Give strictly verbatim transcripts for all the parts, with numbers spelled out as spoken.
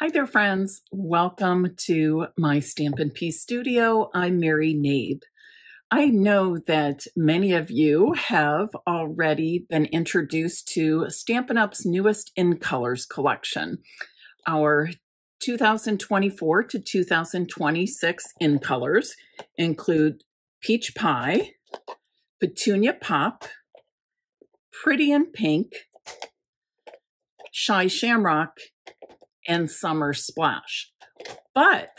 Hi there, friends. Welcome to my Stampin' Peace studio. I'm Mary Knabe. I know that many of you have already been introduced to Stampin' Up's newest In Colors collection, our two thousand twenty-four to two thousand twenty-six In Colors include Peach Pie, Petunia Pop, Pretty in Pink, Shy Shamrock, and Summer Splash. But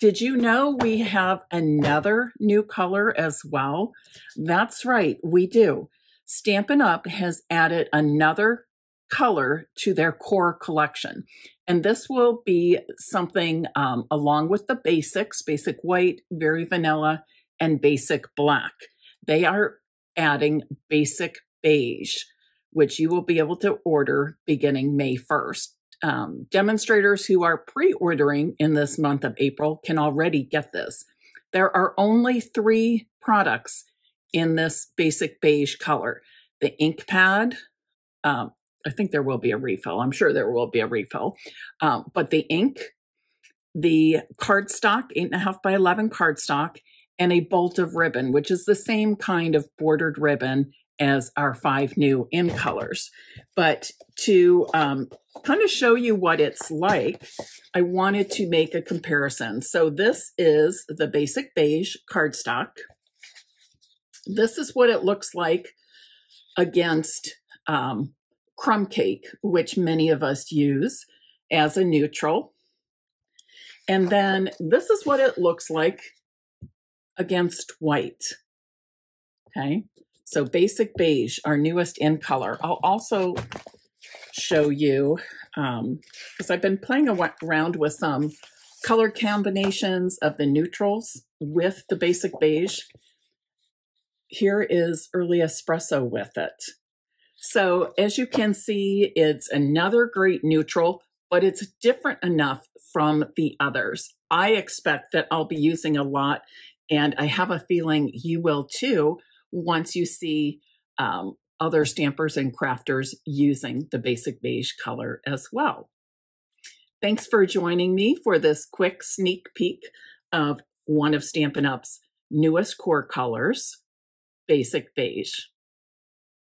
did you know we have another new color as well? That's right, we do. Stampin' Up! Has added another color to their core collection. And this will be something um, along with the basics, Basic White, Very Vanilla, and Basic Black. They are adding Basic Beige, which you will be able to order beginning May first. Um, demonstrators who are pre-ordering in this month of April can already get this. There are only three products in this Basic Beige color. The ink pad, um, I think there will be a refill. I'm sure there will be a refill. Um, but the ink, the cardstock, eight and a half by eleven cardstock, and a bolt of ribbon, which is the same kind of bordered ribbon as our five new In Colors. But to um, kind of show you what it's like, I wanted to make a comparison. So this is the Basic Beige cardstock. This is what it looks like against um, crumb cake, which many of us use as a neutral. And then this is what it looks like against white, okay? So Basic Beige, our newest In Color. I'll also show you, um, because I've been playing around with some color combinations of the neutrals with the Basic Beige. Here is Early Espresso with it. So as you can see, it's another great neutral, but it's different enough from the others. I expect that I'll be using a lot, and I have a feeling you will too, once you see um, other stampers and crafters using the Basic Beige color as well. Thanks for joining me for this quick sneak peek of one of Stampin' Up's newest core colors, Basic Beige.